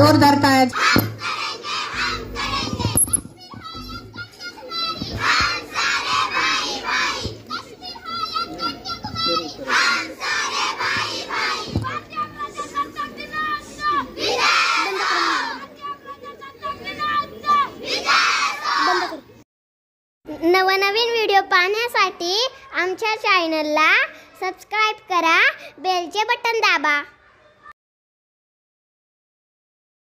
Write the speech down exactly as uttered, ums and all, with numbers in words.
जोरदार ताय नवनवीन व्हिडिओ पाहण्यासाठी आमच्या चॅनलला सबस्क्राइब करा, बेलचे बटन दाबा।